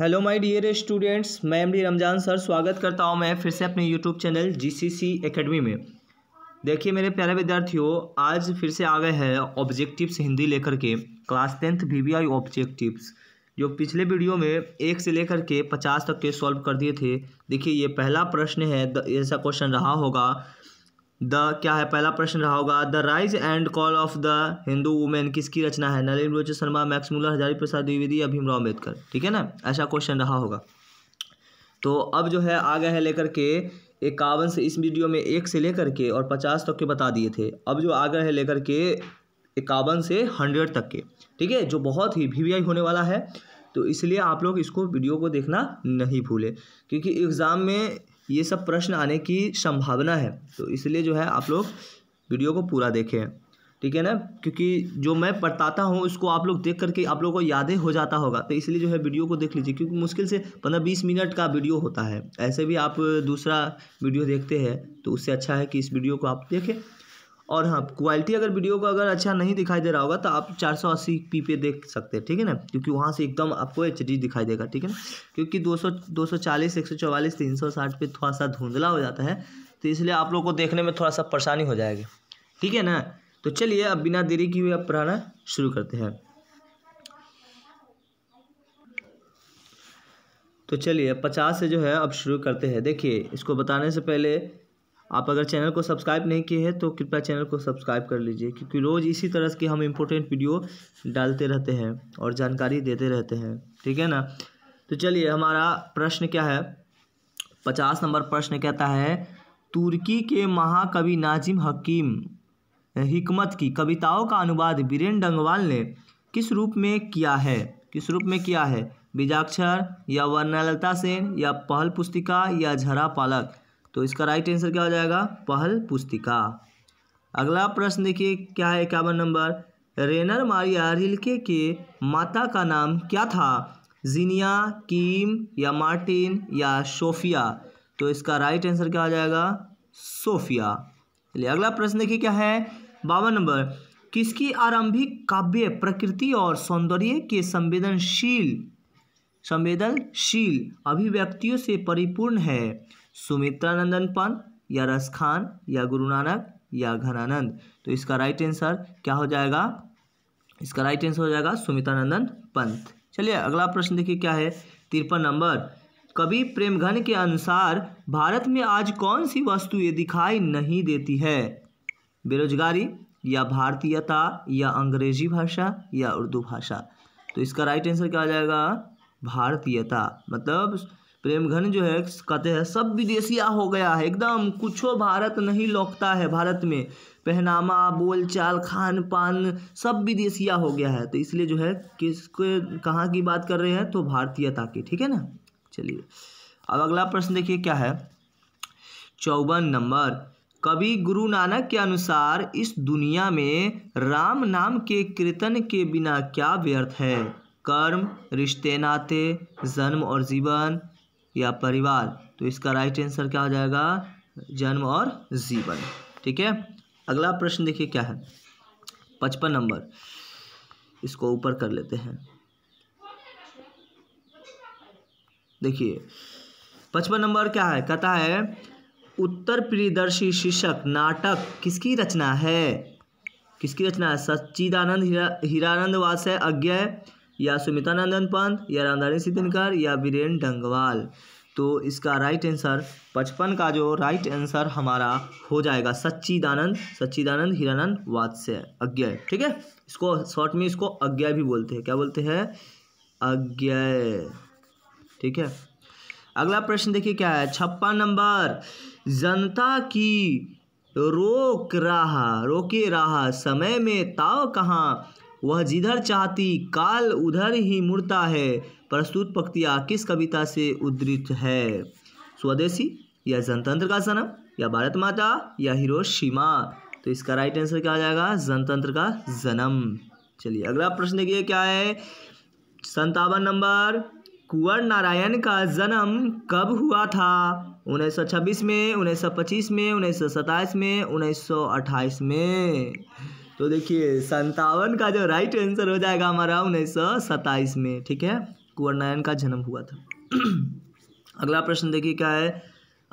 Hello my dear students, मैं MD Ramzan sir स्वागत करता हूं मैं फिर से अपने यूट्यूब चैनल जीसीसी एकेडमी में। देखिए मेरे प्यारे विद्यार्थियों, आज फिर से आ गए हैं ऑब्जेक्टिव्स हिंदी लेकर के क्लास टेंथ वीवीआई ऑब्जेक्टिव्स, जो पिछले वीडियो में 1 से लेकर के 50 तक के सॉल्व कर दिए थे। देखिए ये पहला प्रश्न है, ऐसा क्वेश्चन रहा होगा the rise and call of the Hindu women किसकी रचना है? नलिन बलोच शर्मा, मैक्स मुलर, हजारी प्रसाद द्विवेदी या भीमराव अम्बेडकर। ठीक है ना, ऐसा क्वेश्चन रहा होगा। तो अब जो है आ गए हैं लेकर के 51 से, इस वीडियो में 1 से लेकर के और 50 तक के बता दिए थे। अब जो आ गए हैं लेकर के 51 से 100 तक के, ठीक है, जो बहुत ही वीवीआई होने वाला है। तो इसलिए आप लोग इसको वीडियो को देखना नहीं भूलें, क्योंकि एग्ज़ाम में ये सब प्रश्न आने की संभावना है। तो इसलिए जो है आप लोग वीडियो को पूरा देखें, ठीक है ना, क्योंकि जो मैं बताता हूँ उसको आप लोग देख करके आप लोगों को यादें हो जाता होगा। तो इसलिए जो है वीडियो को देख लीजिए, क्योंकि मुश्किल से 15-20 मिनट का वीडियो होता है। ऐसे भी आप दूसरा वीडियो देखते हैं, तो उससे अच्छा है कि इस वीडियो को आप देखें। और हाँ, क्वालिटी अगर वीडियो को अगर अच्छा नहीं दिखाई दे रहा होगा तो आप 480p पे देख सकते हैं, ठीक है ना, क्योंकि वहाँ से एकदम आपको HD दिखाई देगा, ठीक है ना, क्योंकि 200, 240, 144, 360 पे थोड़ा सा धुंधला हो जाता है। तो इसलिए आप लोग को देखने में थोड़ा सा परेशानी हो जाएगी, ठीक है ना। तो चलिए अब बिना देरी की हुई अब पढ़ाना शुरू करते हैं। तो चलिए 50 से जो है अब शुरू करते हैं। देखिए इसको बताने से पहले आप अगर चैनल को सब्सक्राइब नहीं किए हैं तो कृपया चैनल को सब्सक्राइब कर लीजिए, क्योंकि रोज़ इसी तरह के हम इम्पोर्टेंट वीडियो डालते रहते हैं और जानकारी देते रहते हैं, ठीक है ना। तो चलिए हमारा प्रश्न क्या है, 50 नंबर प्रश्न कहता है तुर्की के महाकवि नाजिम हिकमत की कविताओं का अनुवाद बीरेन डंगवाल ने किस रूप में किया है? बीजाक्षर या वर्णलता सेन या पहल पुस्तिका या झरा पालक? तो इसका राइट आंसर क्या हो जाएगा? पहल पुस्तिका। अगला प्रश्न देखिए क्या है, 51 नंबर, रेनर मारिया रिल्के के माता का नाम क्या था? जीनिया, कीम या मार्टिन या सोफिया? तो इसका राइट आंसर क्या हो जाएगा? सोफिया। चलिए अगला प्रश्न देखिए क्या है, 52 नंबर, किसकी आरंभिक काव्य प्रकृति और सौंदर्य के संवेदनशील अभिव्यक्तियों से परिपूर्ण है? सुमित्रानंदन पंत या रसखान या गुरु नानक या घनानंद? तो इसका राइट आंसर क्या हो जाएगा? इसका राइट आंसर हो जाएगा सुमित्रानंदन पंत। चलिए अगला प्रश्न देखिए क्या है, 53 नंबर, कवि प्रेमघन के अनुसार भारत में आज कौन सी वस्तु ये दिखाई नहीं देती है? बेरोजगारी या भारतीयता या अंग्रेजी भाषा या उर्दू भाषा? तो इसका राइट आंसर क्या हो जाएगा? भारतीयता। मतलब प्रेमघन जो है कहते हैं सब विदेशिया हो गया है, एकदम कुछो भारत नहीं लौकता है। भारत में पहनामा, बोलचाल, खान पान सब विदेशिया हो गया है। तो इसलिए जो है किसको कहाँ की बात कर रहे हैं? तो भारतीयता की, ठीक है ना। चलिए अब अगला प्रश्न देखिए क्या है, 54 नंबर, कवि गुरु नानक के अनुसार इस दुनिया में राम नाम के कीर्तन के बिना क्या व्यर्थ है? कर्म, रिश्ते, नाते, जन्म और जीवन या परिवार? तो इसका राइट आंसर क्या हो जाएगा? जन्म और जीवन, ठीक है। अगला प्रश्न देखिए क्या है, 55 नंबर, इसको ऊपर कर लेते हैं। देखिए 55 नंबर क्या है, कहता है उत्तर प्रियदर्शी शीर्षक नाटक किसकी रचना है? सच्चिदानंद हिरानंद वात्सय अज्ञेय या सुमित्रानंदन पंत या रामधारी सिद्धिनकर या बीरेन डंगवाल? तो इसका राइट आंसर 55 का जो राइट आंसर हमारा हो जाएगा सच्चिदानंद हिरानंद वात्सय अज्ञेय, ठीक है। इसको शॉर्ट में इसको अज्ञेय भी बोलते हैं, क्या बोलते हैं? अज्ञेय, ठीक है। अगला प्रश्न देखिए क्या है, 56 नंबर, जनता की रोके रहा समय में ताव कहाँ? वह जिधर चाहती काल उधर ही मुड़ता है। प्रस्तुत पंक्तियाँ किस कविता से उद्धृत है? स्वदेशी या जनतंत्र का सनम या भारत माता या हिरोशिमा? तो इसका राइट आंसर क्या हो जाएगा? जनतंत्र का जन्म। चलिए अगला प्रश्न देखिए क्या है, 57 नंबर, कुंवर नारायण का जन्म कब हुआ था? 1926 में, 1925 में, 1927 में, 1928 में? तो देखिए 57 का जो राइट आंसर हो जाएगा हमारा 1927 में, ठीक है। कुंवर नारायण का जन्म हुआ था। अगला प्रश्न देखिए क्या है,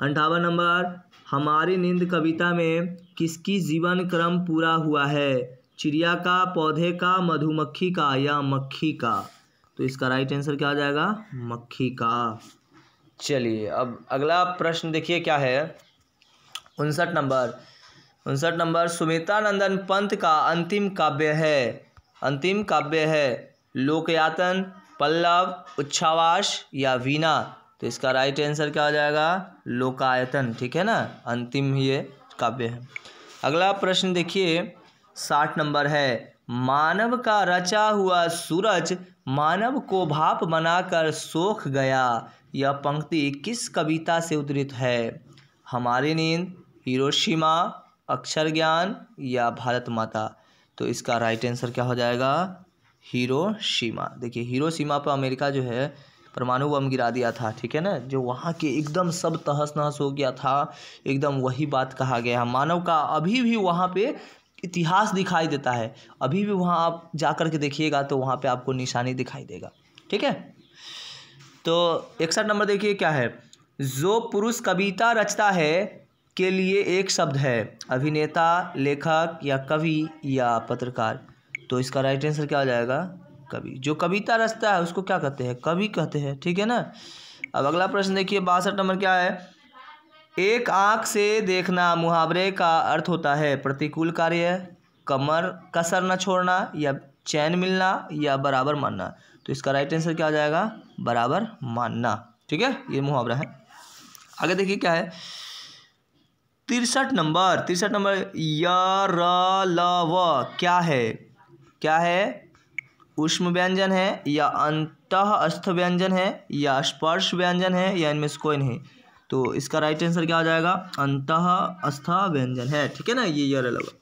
58 नंबर, हमारी नींद कविता में किसकी जीवन क्रम पूरा हुआ है? चिड़िया का, पौधे का, मधुमक्खी का या मक्खी का? तो इसका राइट आंसर क्या आ जाएगा? मक्खी का। चलिए अब अगला प्रश्न देखिए क्या है, 59 नंबर, सुमित्रानंदन पंत का अंतिम काव्य है लोकयातन, पल्लव, उच्छावास या वीणा? तो इसका राइट आंसर क्या हो जाएगा? लोकायतन। ठीक है ना, अंतिम ये काव्य है। अगला प्रश्न देखिए 60 नंबर है, मानव का रचा हुआ सूरज मानव को भाप बनाकर सोख गया, यह पंक्ति किस कविता से उद्धृत है? हमारी नींद, हिरोशिमा, अक्षर ज्ञान या भारत माता? तो इसका राइट आंसर क्या हो जाएगा? हिरोशिमा। देखिए हिरोशिमा पर अमेरिका जो है परमाणु बम गिरा दिया था, ठीक है ना, जो वहाँ के एकदम सब तहस नहस हो गया था, एकदम वही बात कहा गया है। मानव का अभी भी वहाँ पे इतिहास दिखाई देता है, अभी भी वहाँ आप जा कर के देखिएगा तो वहाँ पे आपको निशानी दिखाई देगा। ठीक है, तो 61 नंबर देखिए क्या है, जो पुरुष कविता रचता है के लिए एक शब्द है, अभिनेता, लेखक या कवि या पत्रकार? तो इसका राइट आंसर क्या हो जाएगा? कवि। जो कविता रचता है उसको क्या कहते हैं? कवि कहते हैं। ठीक है ना, अब अगला प्रश्न देखिए 62 नंबर क्या है, एक आंख से देखना मुहावरे का अर्थ होता है? प्रतिकूल कार्य, कमर कसर न छोड़ना या चैन मिलना या बराबर मानना? तो इसका राइट आंसर क्या हो जाएगा? बराबर मानना। ठीक है, ये मुहावरा है। आगे देखिए क्या है 63 नंबर, यरलव क्या है? ऊष्म व्यंजन है या अंतःस्थ व्यंजन है या स्पर्श व्यंजन है या इनमें से कोई नहीं? तो इसका राइट आंसर क्या हो जाएगा? अंतःस्थ व्यंजन है। ठीक है ना, ये यार लगा।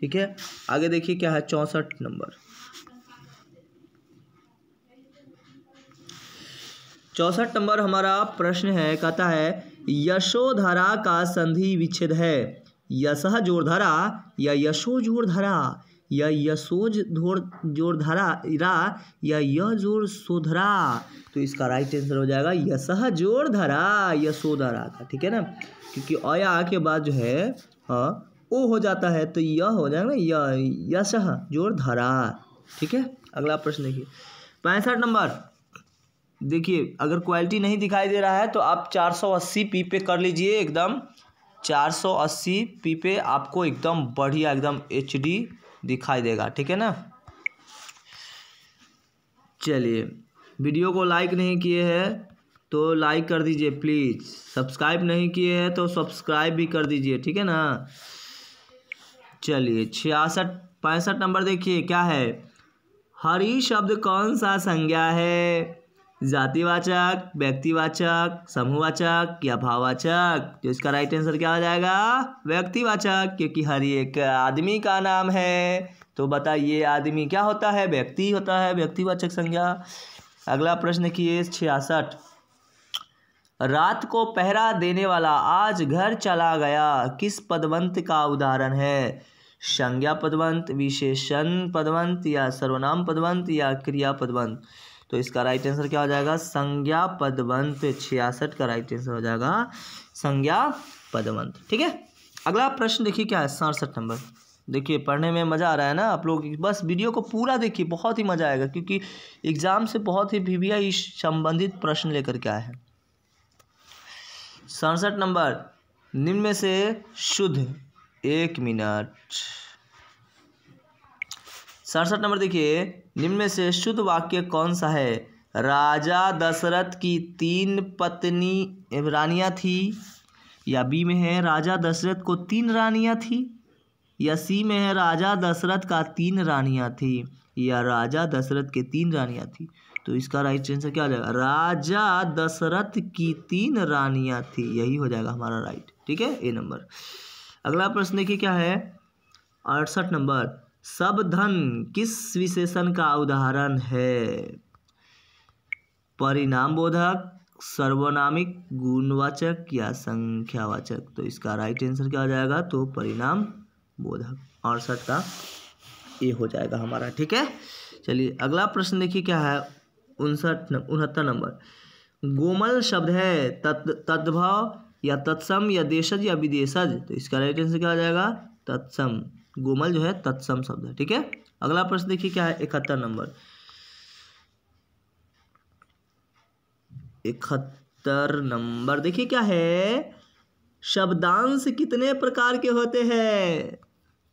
ठीक है, आगे देखिए क्या है 64 नंबर, 64 नंबर हमारा प्रश्न है, कहता है यशोधरा का संधि विच्छेद है, यशः जोरधरा या यशो जोरधरा या यशोज जोरधरा रा या योर सोधरा? तो इसका राइट आंसर हो जाएगा यसह जोरधरा, यशोधरा का। ठीक है ना, क्योंकि अया के बाद जो है ओ हो जाता है, तो यह हो जाएगा ना यसह जोरधरा। ठीक है, अगला प्रश्न देखिए 65 नंबर, देखिए अगर क्वालिटी नहीं दिखाई दे रहा है तो आप 480p पे कर लीजिए, एकदम 480p पे आपको एकदम बढ़िया एकदम HD दिखाई देगा। ठीक है ना, चलिए वीडियो को लाइक नहीं किए हैं तो लाइक कर दीजिए प्लीज़, सब्सक्राइब नहीं किए हैं तो सब्सक्राइब भी कर दीजिए। ठीक है ना, चलिए 65 नंबर देखिए क्या है, हरि शब्द कौन सा संज्ञा है? जातिवाचक, व्यक्तिवाचक, समूहवाचक या भाववाचक? तो इसका राइट आंसर क्या हो जाएगा? व्यक्तिवाचक, क्योंकि हर एक आदमी का नाम है, तो बताइए आदमी क्या होता है? व्यक्ति होता है, व्यक्तिवाचक संज्ञा। अगला प्रश्न देखिए 66, रात को पहरा देने वाला आज घर चला गया किस पदवंत का उदाहरण है? संज्ञा पदवंत, विशेषण पदवंत या सर्वनाम पदवंत या क्रिया पदवंत? तो इसका राइट आंसर क्या हो जाएगा? संज्ञा पदवंत। 66 का राइट आंसर हो जाएगा संज्ञा पदवंत। ठीक है, अगला प्रश्न देखिए क्या है 67 नंबर, देखिए पढ़ने में मज़ा आ रहा है ना आप लोग, बस वीडियो को पूरा देखिए, बहुत ही मज़ा आएगा, क्योंकि एग्जाम से बहुत ही VVI संबंधित प्रश्न लेकर के आए हैं। 67 नंबर, निम्न में से शुद्ध 67 नंबर देखिए, निम्न में से शुद्ध वाक्य कौन सा है? राजा दशरथ की 3 पत्नी रानियाँ थी, या बी में है राजा दशरथ को 3 रानियाँ थी, या सी में है राजा दशरथ का 3 रानियाँ थी, या राजा दशरथ के 3 रानियाँ थी? तो इसका राइट आंसर क्या हो जाएगा? राजा दशरथ की 3 रानियाँ थी, यही हो जाएगा हमारा राइट। ठीक है, ए नंबर। अगला प्रश्न देखिए क्या है 68 नंबर, सब धन किस विशेषण का उदाहरण है? परिणाम बोधक, सर्वनामिक, गुणवाचक या संख्यावाचक? तो इसका राइट आंसर क्या हो जाएगा? तो परिणाम बोधक। 68 का ए हो जाएगा हमारा। ठीक है, चलिए अगला प्रश्न देखिए क्या है 69 नंबर गोमल शब्द है तद्भव या तत्सम या देशज या विदेशज, तो इसका राइट आंसर क्या आ जाएगा तत्सम। गोमल जो है तत्सम शब्द है। ठीक है, अगला प्रश्न देखिए क्या है 71 नंबर। 71 नंबर देखिए क्या है, शब्दांश कितने प्रकार के होते हैं?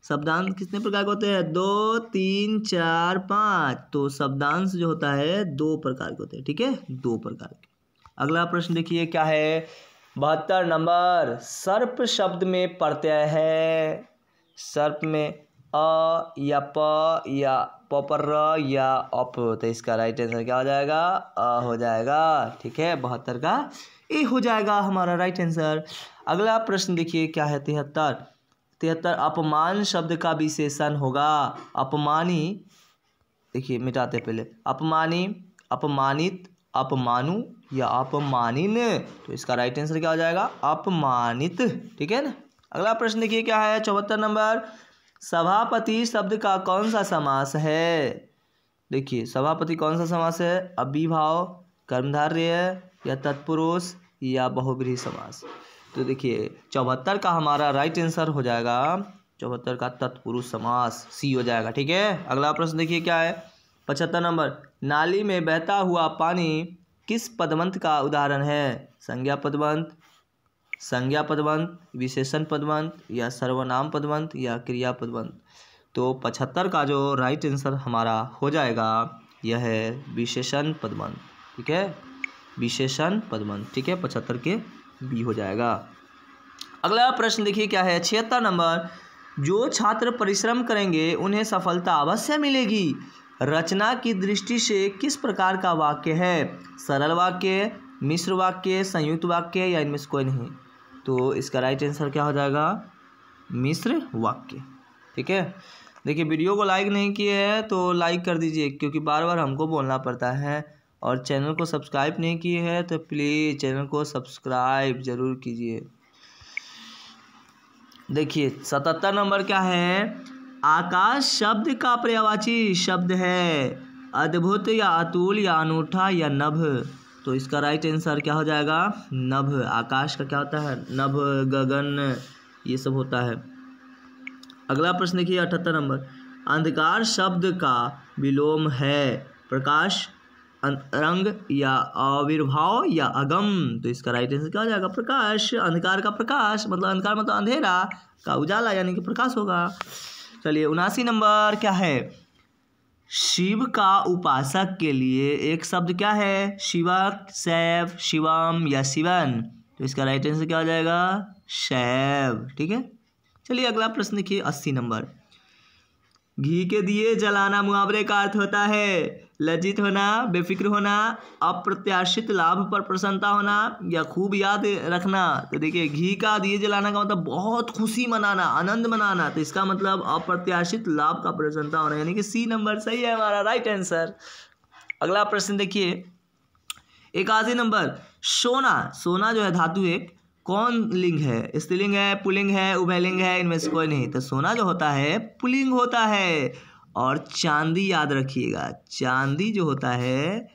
शब्दांश कितने प्रकार के होते हैं? 2, 3, 4, 5। तो शब्दांश जो होता है 2 प्रकार के होते हैं। ठीक है, 2 प्रकार के। अगला प्रश्न देखिए क्या है 72 नंबर। सर्प शब्द में प्रत्यय है, सर्प में अ या प या प पर र या अप होता है। इसका राइट आंसर क्या हो जाएगा? अ हो जाएगा। ठीक है, 72 का ए हो जाएगा हमारा राइट आंसर। अगला प्रश्न देखिए क्या है 73। अपमान शब्द का विशेषण होगा। अपमानी, देखिए मिटाते पहले, अपमानी, अपमानित, अपमानु या अपमानिन। तो इसका राइट आंसर क्या हो जाएगा? अपमानित। ठीक है ना, अगला प्रश्न देखिए क्या है 74 नंबर। सभापति शब्द का कौन सा समास है? देखिए सभापति कौन सा समास है? अभिभाव, कर्मधारय या तत्पुरुष या बहुव्रीहि समास। तो देखिए 74 का हमारा राइट आंसर हो जाएगा 74 का तत्पुरुष समास, सी हो जाएगा। ठीक है, अगला प्रश्न देखिए क्या है 75 नंबर। नाली में बहता हुआ पानी किस पदवंत का उदाहरण है? संज्ञा पदवंत, संज्ञा पदवंत, विशेषण पदवंत या सर्वनाम पदवंत या क्रिया पदवंत। तो 75 का जो राइट आंसर हमारा हो जाएगा यह है विशेषण पदवंत। ठीक है, विशेषण पदवंत। ठीक है, 75 के बी हो जाएगा। अगला प्रश्न देखिए क्या है 76 नंबर। जो छात्र परिश्रम करेंगे उन्हें सफलता अवश्य मिलेगी, रचना की दृष्टि से किस प्रकार का वाक्य है? सरल वाक्य, मिश्र वाक्य, संयुक्त वाक्य या इनमें से कोई नहीं। तो इसका राइट आंसर क्या हो जाएगा? मिश्र वाक्य। ठीक है, देखिए वीडियो को लाइक नहीं किए हैं तो लाइक कर दीजिए, क्योंकि बार बार हमको बोलना पड़ता है। और चैनल को सब्सक्राइब नहीं किए हैं तो प्लीज़ चैनल को सब्सक्राइब जरूर कीजिए। देखिए 77 नंबर क्या है, आकाश शब्द का पर्यायवाची शब्द है अद्भुत या अतुल या अनूठा या नभ। तो इसका राइट आंसर क्या हो जाएगा? नभ। आकाश का क्या होता है? नभ, गगन, ये सब होता है। अगला प्रश्न देखिए 78 नंबर। अंधकार शब्द का विलोम है प्रकाश, रंग या आविर्भाव या अगम। तो इसका राइट आंसर क्या हो जाएगा? प्रकाश। अंधकार का प्रकाश मतलब अंधकार मतलब अंधेरा का उजाला यानी कि प्रकाश होगा। चलिए 79 नंबर क्या है, शिव का उपासक के लिए एक शब्द क्या है? शिवक, शैव, शिवम या शिवन। तो इसका राइट आंसर क्या हो जाएगा? शैव। ठीक है, चलिए अगला प्रश्न देखिए 80 नंबर। घी के दिए जलाना मुहावरे का अर्थ होता है? लज्जित होना, बेफिक्र होना, अप्रत्याशित लाभ पर प्रसन्नता होना या खूब याद रखना। तो देखिए घी का दिए जलाना का मतलब बहुत खुशी मनाना, आनंद मनाना। तो इसका मतलब अप्रत्याशित लाभ का प्रसन्नता होना यानी कि सी नंबर सही है हमारा राइट आंसर। अगला प्रश्न देखिए 81 नंबर। सोना, सोना जो है धातु एक कौन लिंग है? स्त्रीलिंग है, पुल्लिंग है, उभयलिंग है, इनमें से कोई नहीं। तो सोना जो होता है पुल्लिंग होता है। और चांदी याद रखिएगा, चांदी जो होता है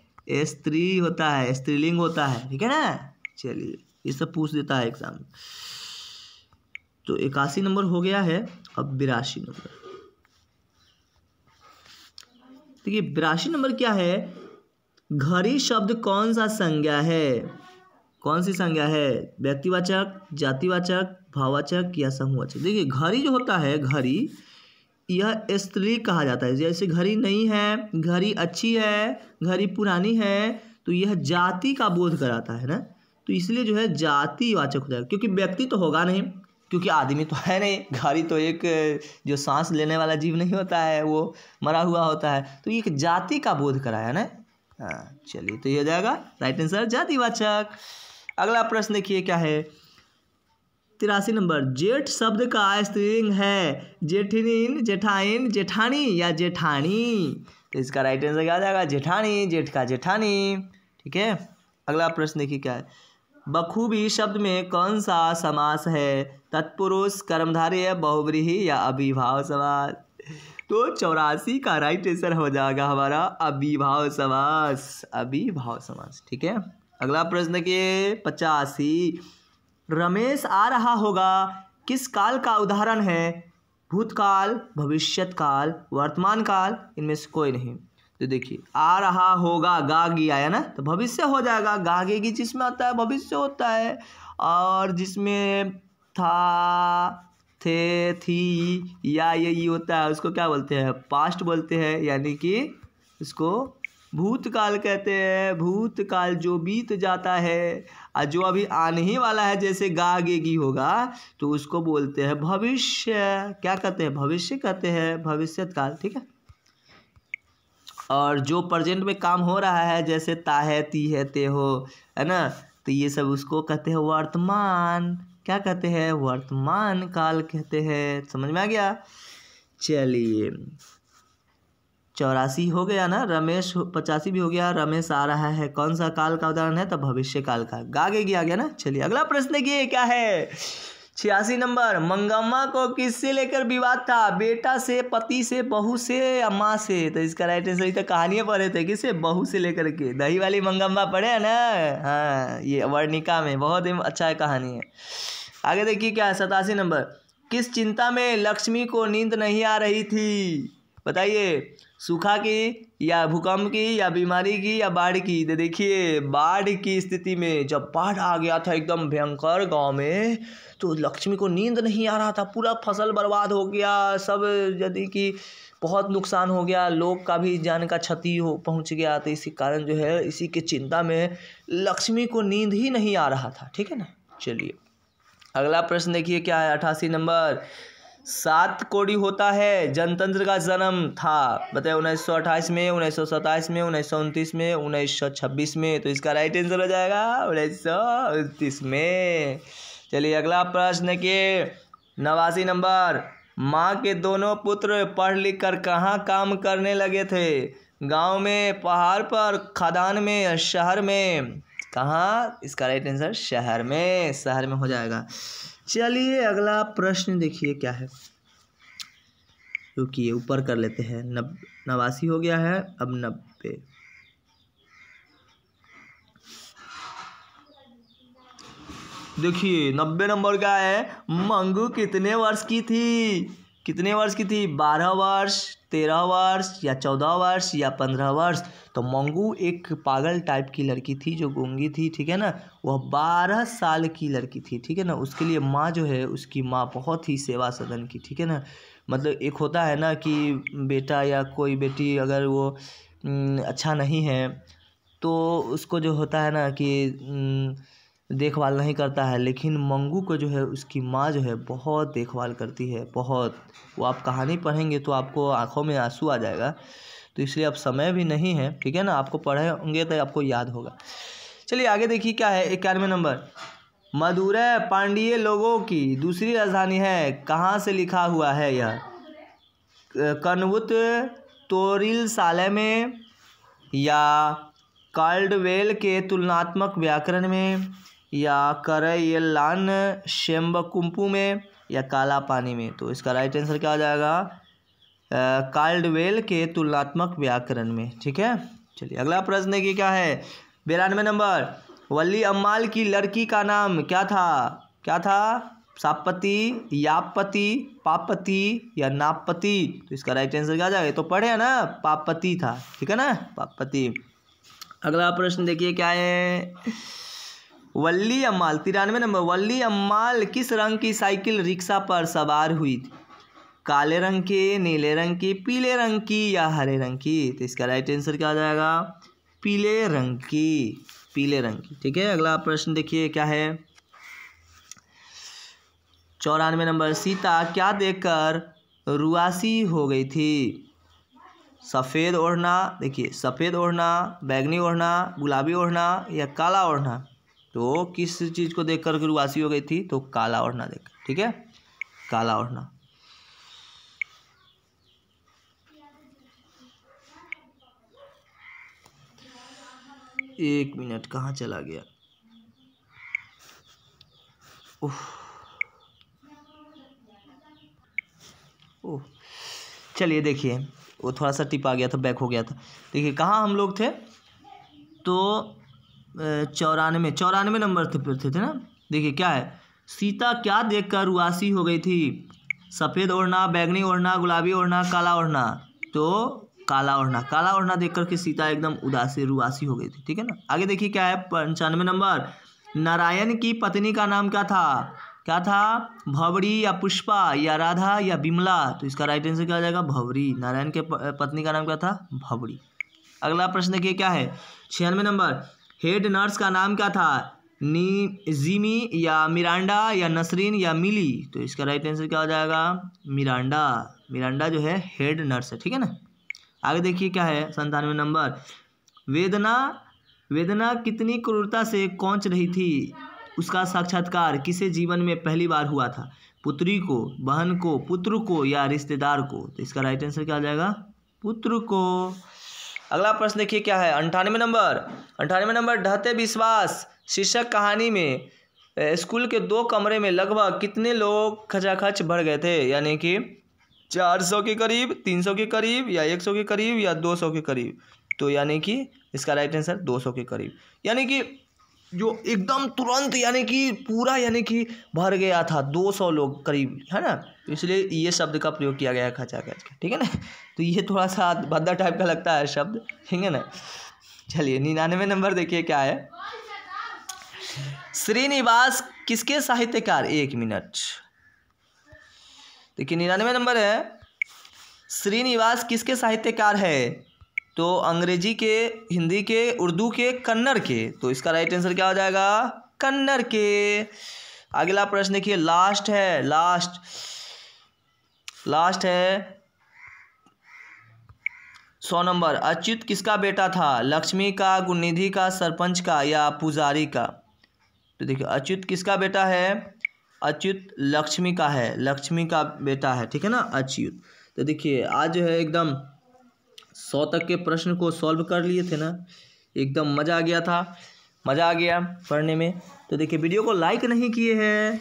स्त्री होता है, स्त्रीलिंग होता है। ठीक है ना, चलिए ये सब पूछ देता है एग्जाम। तो 81 नंबर हो गया है। अब 82 नंबर देखिए। 82 नंबर क्या है, घड़ी शब्द कौन सा संज्ञा है? कौन सी संज्ञा है? व्यक्तिवाचक, जातिवाचक, भाववाचक या समूहवाचक। देखिए घड़ी जो होता है, घड़ी यह स्त्री कहा जाता है। जैसे घड़ी नहीं है, घड़ी अच्छी है, घड़ी पुरानी है, तो यह जाति का बोध कराता है ना। तो इसलिए जो है जातिवाचक हो जाएगा, क्योंकि व्यक्ति तो होगा नहीं, क्योंकि आदमी तो है नहीं, घड़ी तो एक जो सांस लेने वाला जीव नहीं होता है, वो मरा हुआ होता है। तो एक जाति का बोध कराया ना। हाँ चलिए, तो यह हो जाएगा राइट आंसर जातिवाचक। अगला प्रश्न देखिए क्या है 83 नंबर। जेठ शब्द का स्त्रीलिंग है जेठिनीन, जेठाइन, जेठानी या जेठानी। तो इसका राइट आंसर क्या आ जाएगा? जेठानी। जेठ का जेठानी। ठीक है, अगला प्रश्न देखिए क्या है। बखूबी शब्द में कौन सा समास है? तत्पुरुष, कर्मधारय, बहुव्रीहि या अभिभाव समास। तो 84 का राइट आंसर हो जाएगा हमारा अभिभाव समास, अभिभाव समास। ठीक है, अगला प्रश्न के 85, रमेश आ रहा होगा किस काल का उदाहरण है? भूतकाल, भविष्यत्काल, वर्तमान काल, इनमें से कोई नहीं। तो देखिए आ रहा होगा गागी आया ना, तो भविष्य हो जाएगा, गागेगी जिसमें आता है भविष्य होता है, और जिसमें था, थे, थी या ये होता है उसको क्या बोलते हैं? पास्ट बोलते हैं, यानी कि उसको भूतकाल कहते हैं। भूतकाल जो बीत जाता है और जो अभी आने वाला है, जैसे गागेगी होगा तो उसको बोलते हैं भविष्य, क्या कहते हैं? भविष्य कहते हैं, भविष्यत्काल। ठीक है, और जो प्रेजेंट में काम हो रहा है जैसे ता है, ती है, ते हो, है ना, तो ये सब उसको कहते हैं वर्तमान, क्या कहते हैं? वर्तमान काल कहते हैं। समझ में आ गया? चलिए 84 हो गया ना, रमेश 85 भी हो गया, रमेश आ रहा है कौन सा काल का उदाहरण है? तो भविष्य काल का, गागेगी आ गया ना। चलिए अगला प्रश्न ये क्या है? 86 नंबर, मंगम्मा को किससे लेकर विवाद था? बेटा से, पति से, बहू से या माँ से? तो इसका राइट आंसर, तो कहानियाँ पढ़े थे किससे? बहू से लेकर के, दही वाली मंगम्मा पढ़े है ना, हाँ ये वर्णिका में बहुत ही अच्छा कहानी है। आगे देखिए क्या है, 87 नंबर, किस चिंता में लक्ष्मी को नींद नहीं आ रही थी? बताइए, सूखा की या भूकंप की या बीमारी की या बाढ़ की? तो देखिए बाढ़ की स्थिति में, जब बाढ़ आ गया था एकदम भयंकर गांव में, तो लक्ष्मी को नींद नहीं आ रहा था, पूरा फसल बर्बाद हो गया, सब यदि कि बहुत नुकसान हो गया, लोग का भी जान का क्षति हो पहुँच गया, तो इसी कारण जो है इसी के चिंता में लक्ष्मी को नींद ही नहीं आ रहा था। ठीक है ना, चलिए अगला प्रश्न देखिए क्या है, 88 नंबर, 7 कोड़ी होता है जनतंत्र का जन्म था? बताए, 1928 में, 1927 में, 1929 में, 1926 में? तो इसका राइट आंसर हो जाएगा 1929 में। चलिए अगला प्रश्न के 89 नंबर, माँ के दोनों पुत्र पढ़ लिख कर कहाँ काम करने लगे थे? गांव में, पहाड़ पर, खदान में, शहर में? कहाँ? इसका राइट आंसर शहर में, शहर में हो जाएगा। चलिए अगला प्रश्न देखिए क्या है, रुकिए ऊपर कर लेते हैं, 89 हो गया है, अब 90। देखिए 90 नंबर का है, मंगू कितने वर्ष की थी? कितने वर्ष की थी? 12 वर्ष, 13 वर्ष या 14 वर्ष या 15 वर्ष? तो मंगू एक पागल टाइप की लड़की थी जो गूंगी थी, ठीक है ना, वह 12 साल की लड़की थी, ठीक है ना, उसके लिए माँ जो है, उसकी माँ बहुत ही सेवा सदन की, ठीक है ना, मतलब एक होता है ना कि बेटा या कोई बेटी अगर वो अच्छा नहीं है तो उसको जो होता है ना कि देखभाल नहीं करता है, लेकिन मंगू को जो है उसकी माँ जो है बहुत देखभाल करती है, बहुत। वो आप कहानी पढ़ेंगे तो आपको आंखों में आंसू आ जाएगा, तो इसलिए अब समय भी नहीं है, ठीक है ना, आपको पढ़े होंगे तो आपको याद होगा। चलिए आगे देखिए क्या है, 91 नंबर, मदुरै पांडिये लोगों की दूसरी राजधानी है, कहाँ से लिखा हुआ है यह? कन्वुत, तोरिल साले में या काल्डवेल के तुलनात्मक व्याकरण में या करयलान शेम्बकुम्पू में या काला पानी में? तो इसका राइट आंसर क्या हो जाएगा? काल्डवेल के तुलनात्मक व्याकरण में। ठीक है, चलिए अगला प्रश्न की क्या है, 92 नंबर, वल्ली अम्माल की लड़की का नाम क्या था? क्या था? सापति, यापति, पापति या नापति? तो इसका राइट आंसर क्या हो जाएगा? तो पढ़े है ना, पापति था, ठीक है ना, पापति। अगला प्रश्न देखिए क्या है, वल्ली अम्माल, 93 नंबर, वल्ली अम्माल किस रंग की साइकिल रिक्शा पर सवार हुई थी? काले रंग की, नीले रंग की, पीले रंग की या हरे रंग की? तो इसका राइट आंसर क्या हो जाएगा? पीले रंग की, पीले रंग की। ठीक है, अगला प्रश्न देखिए क्या है, 94 नंबर, सीता क्या देखकर रुआसी हो गई थी? सफ़ेद ओढ़ना, देखिए सफ़ेद ओढ़ना, बैगनी ओढ़ना, गुलाबी ओढ़ना या काला ओढ़ना? तो किस चीज़ को देखकर रुआसी हो गई थी? तो काला ओढ़ना देखकर, ठीक है, काला ओढ़ना। एक मिनट कहाँ चला गया, ओह ओह, चलिए देखिए, वो थोड़ा सा टिप आ गया था, बैक हो गया था। देखिए कहाँ हम लोग थे, तो 94 नंबर पर थे ना। देखिए क्या है, सीता क्या देखकर उदासी हो गई थी, सफ़ेद ओढ़ना, बैगनी ओढ़ना, गुलाबी ओढ़ना, काला ओढ़ना। तो काला ओढ़ना देख करके सीता एकदम उदासी रुआसी हो गई थी, ठीक है ना। आगे देखिए क्या है, 95 नंबर, नारायण की पत्नी का नाम क्या था, भवरी या पुष्पा या राधा या विमला। तो इसका राइट आंसर क्या हो जाएगा, भवरी। नारायण के पत्नी का नाम क्या था, भवरी। अगला प्रश्न देखिए क्या है, 96 नंबर, हेड नर्स का नाम क्या था, जिमी या मिरांडा या नसरीन या मिली। तो इसका राइट आंसर क्या हो जाएगा, मिरांडा। मिरांडा जो है हेड नर्स है, ठीक है ना। आगे देखिए क्या है, 97 नंबर, वेदना कितनी क्रूरता से कौंच रही थी, उसका साक्षात्कार किसे जीवन में पहली बार हुआ था, पुत्री को, बहन को, पुत्र को या रिश्तेदार को। तो इसका राइट आंसर क्या हो जाएगा, पुत्र को। अगला प्रश्न देखिए क्या है, 98 नंबर, ढहते विश्वास शीर्षक कहानी में स्कूल के दो कमरे में लगभग कितने लोग खचाखच भर गए थे, यानी कि 400 के करीब, 300 के करीब या 100 के करीब या 200 के करीब। तो यानी कि इसका राइट आंसर 200 के करीब, यानी कि जो एकदम तुरंत यानी कि पूरा यानी कि भर गया था 200 लोग करीब, है ना। इसलिए ये शब्द का प्रयोग किया गया है, खचाखच, ठीक है ना। तो ये थोड़ा सा भद्दा टाइप का लगता है शब्द, ठीक है ना। चलिए 99 नंबर देखिए क्या है, श्रीनिवास किसके साहित्यकार, 1 मिनट, देखिए 99 नंबर है, श्रीनिवास किसके साहित्यकार है, तो अंग्रेजी के, हिंदी के, उर्दू के, कन्नड़ के। तो इसका राइट आंसर क्या हो जाएगा, कन्नड़ के। अगला प्रश्न देखिए, लास्ट है 100 नंबर, अच्युत किसका बेटा था, लक्ष्मी का, गुणनिधि का, सरपंच का या पुजारी का। तो देखिए अच्युत किसका बेटा है, अच्युत लक्ष्मी का है, लक्ष्मी का बेटा है, ठीक है ना, अच्युत। तो देखिए आज जो है एकदम 100 तक के प्रश्न को सॉल्व कर लिए थे ना, एकदम मज़ा आ गया था, मज़ा आ गया पढ़ने में। तो देखिए वीडियो को लाइक नहीं किए हैं,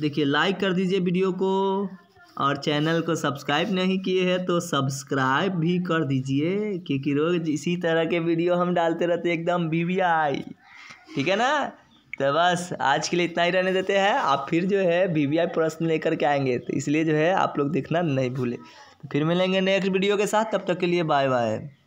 देखिए लाइक कर दीजिए वीडियो को, और चैनल को सब्सक्राइब नहीं किए हैं तो सब्सक्राइब भी कर दीजिए, क्योंकि रोज़ इसी तरह के वीडियो हम डालते रहते, एकदम BBI, ठीक है ना। तो बस आज के लिए इतना ही रहने देते हैं, आप फिर जो है BBI प्रश्न लेकर के आएंगे, तो इसलिए जो है आप लोग देखना नहीं भूले। तो फिर मिलेंगे नेक्स्ट वीडियो के साथ, तब तक के लिए बाय बाय।